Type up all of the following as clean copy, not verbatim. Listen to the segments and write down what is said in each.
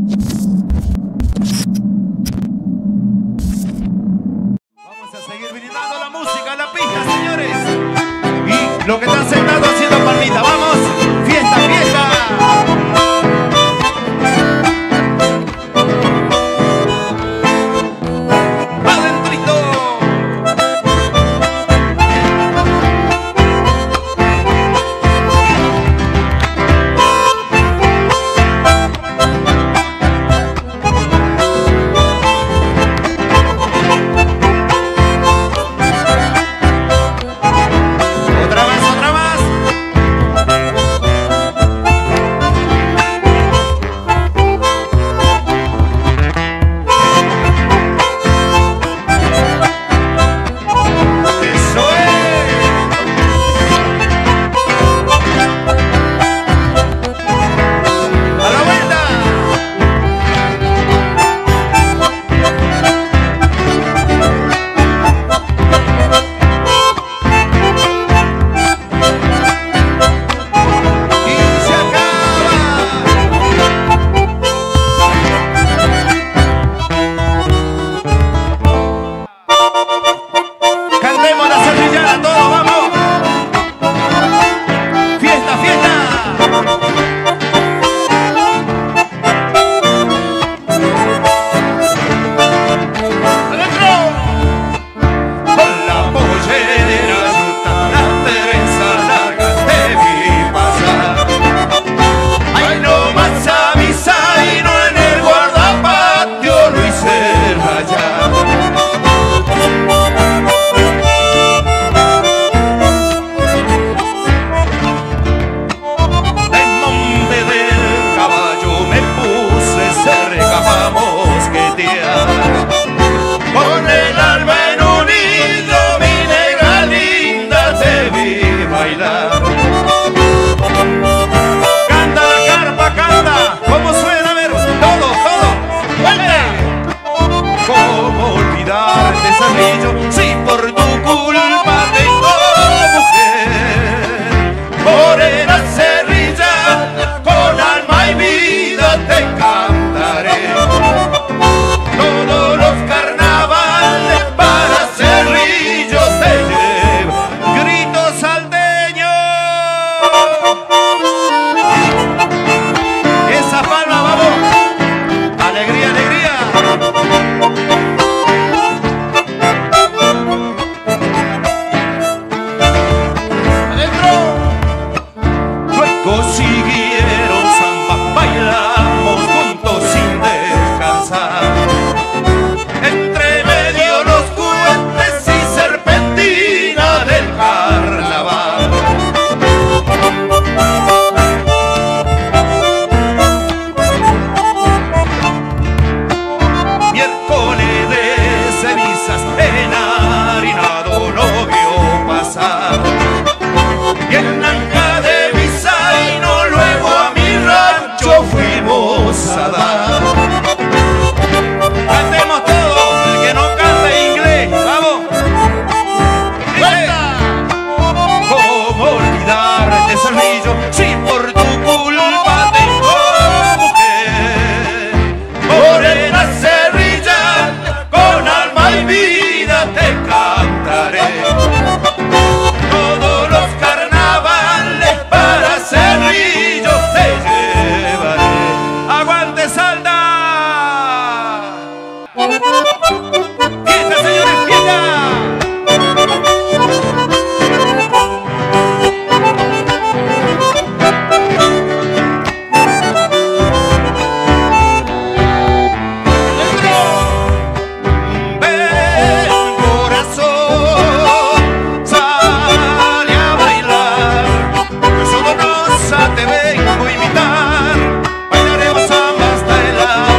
Vamos a seguir brindando la música, la pista, señores. Y lo que están sentando haciendo palmita, vamos, fiesta, fiesta. Adentrito. Si por tu culpa tengo mujer, morena cerrilla, con alma y vida te cantaré. Todos los carnavales para Cerrillo te llevo, grito salteño. Esa palma, vamos, alegría, alegría. Consiguieron samba, bailamos juntos sin descansar. Entre medio los puentes y serpentina del carnaval. Miércoles de cenizas, enharinado lo vio pasar. Y en Nanja de a dar. Cantemos todos, el que no cante inglés, vamos. ¡Venga! ¿Cómo olvidar de Cerrillo si por tu culpa tengo mujer? Morena cerrilla, con alma y vida te cantaré. Todos los carnavales para Cerrillo te llevo. Te vengo a invitar, bailaremos samba hasta el alba.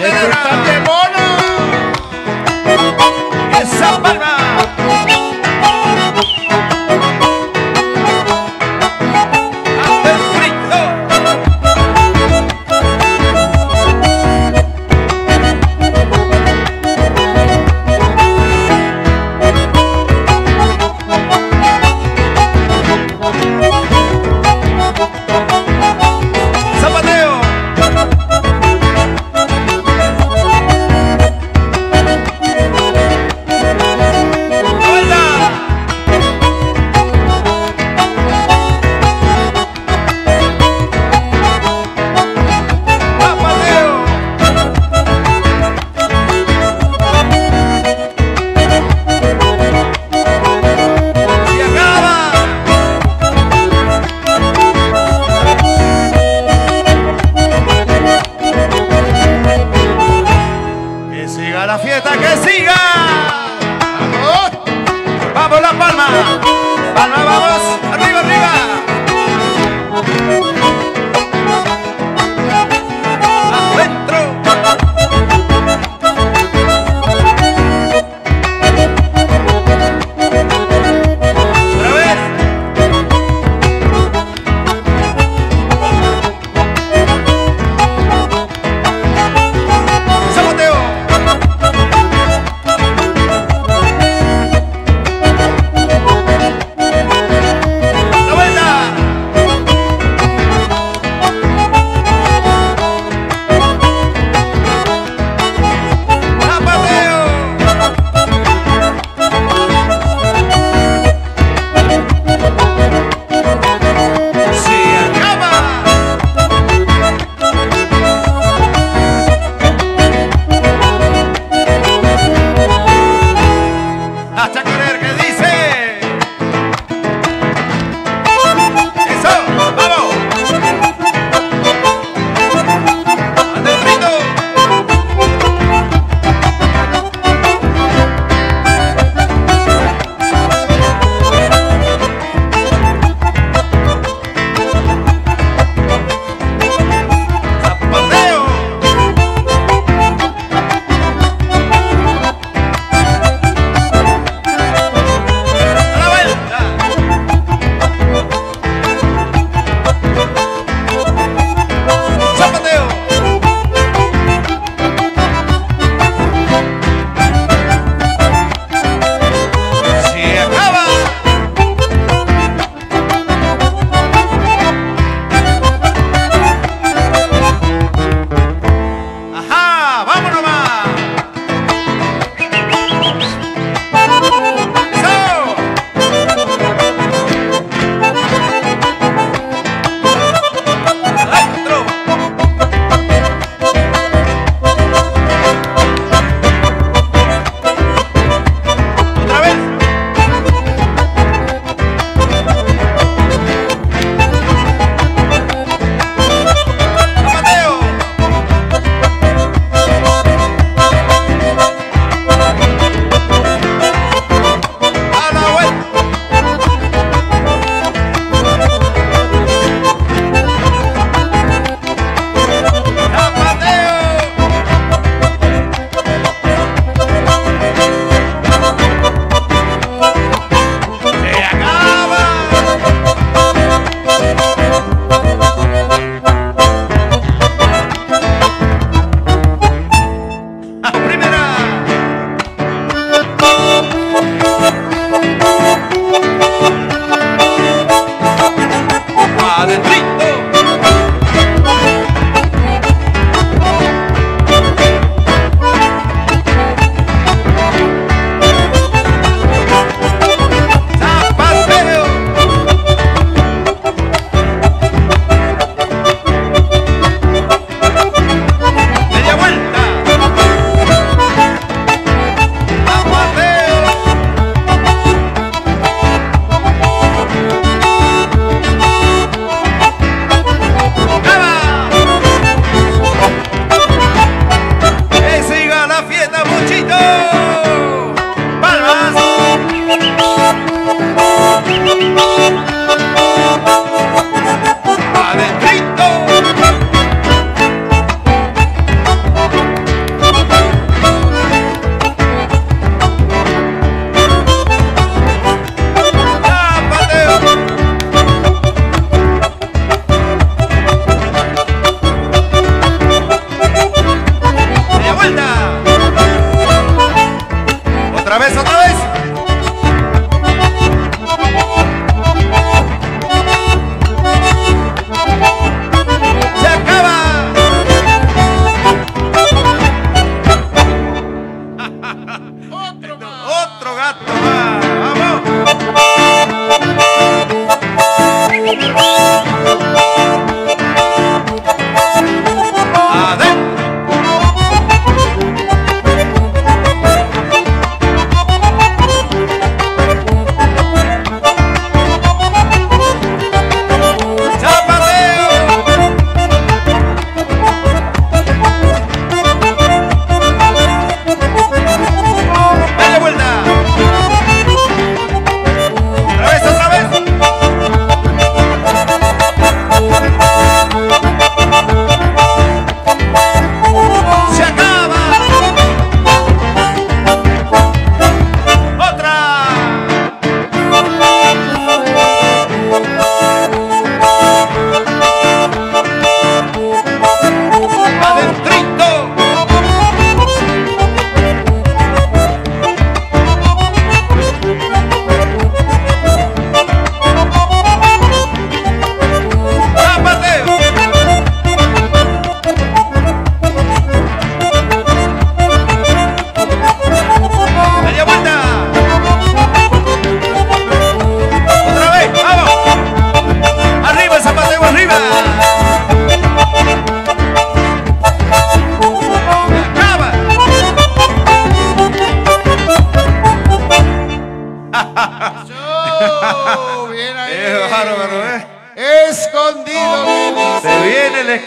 de mona. Esa palma.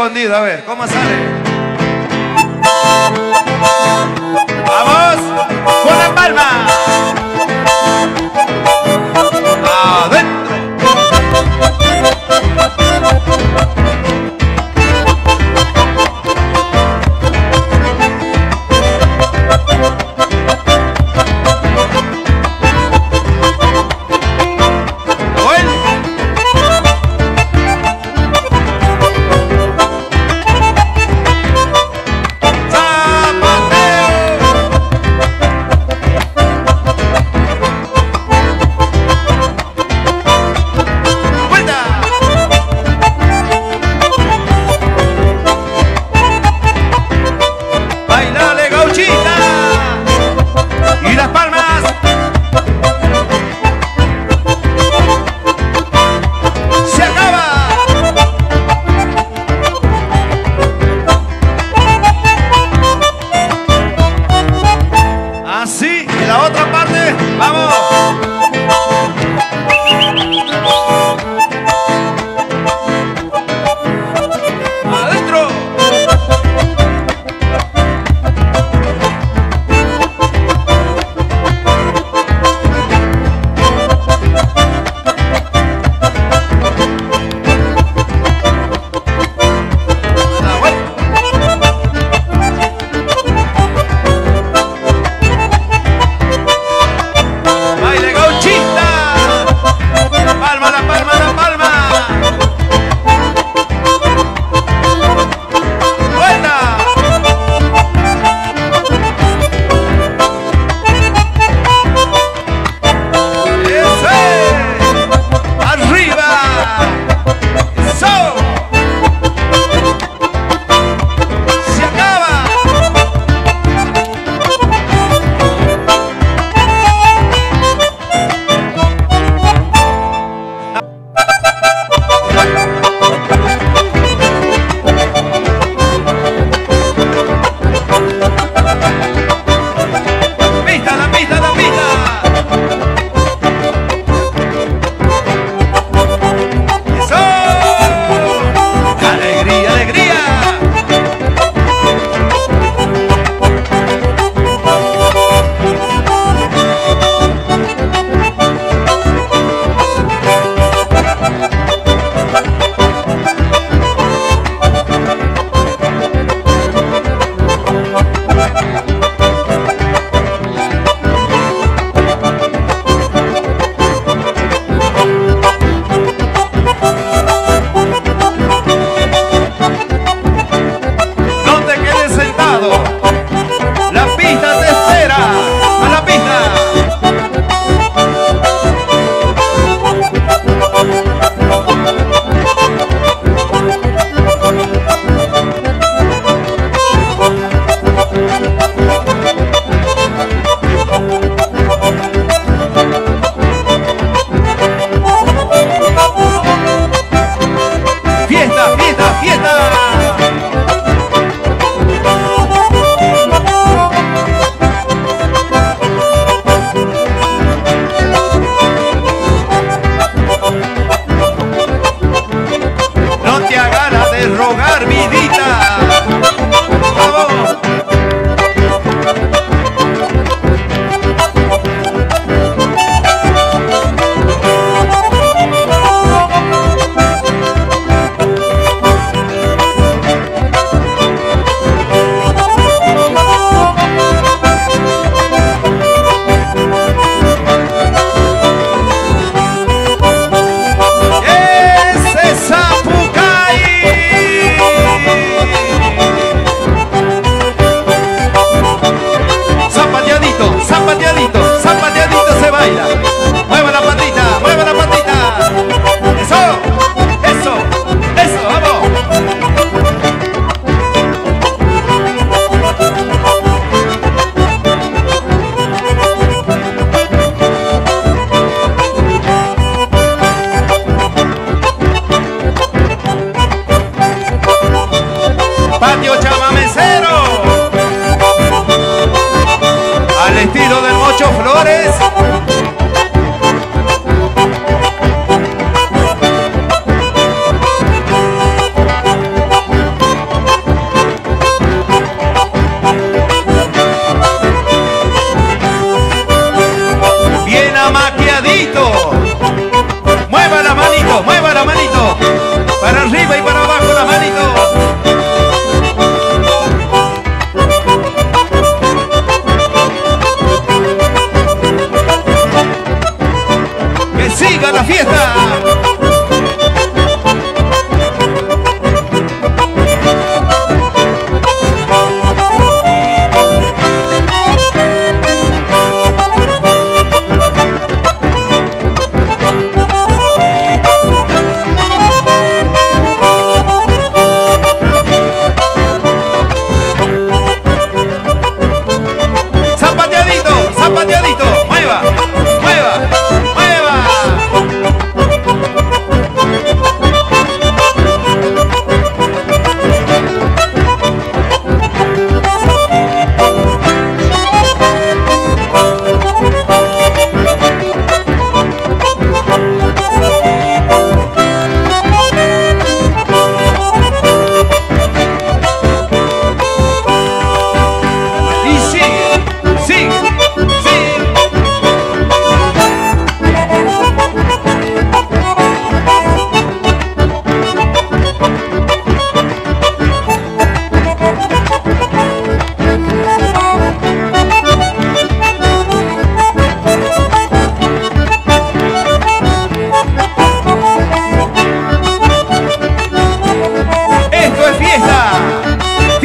escondido. A ver, ¿cómo sale? ¡Vamos! ¡Con la palma! ¡Adentro!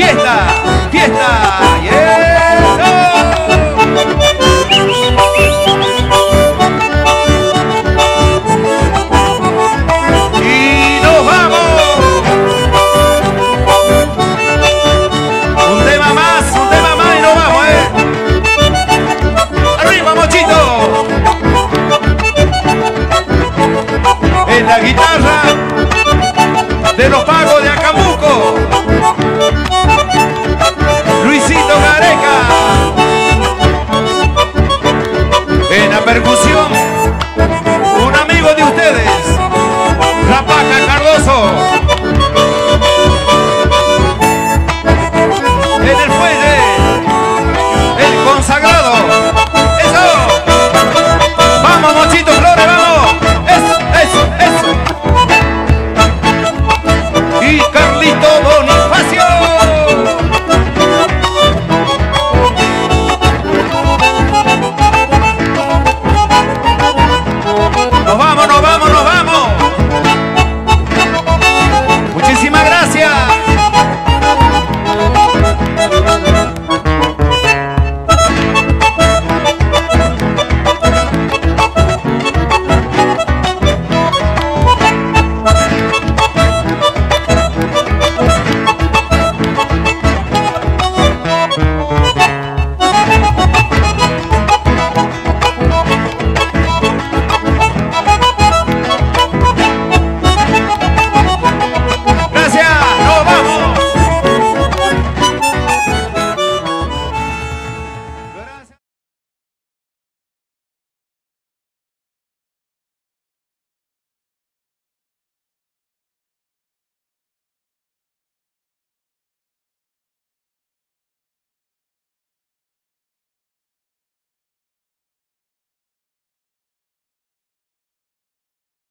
¡Fiesta! ¡Fiesta! ¡Yeah!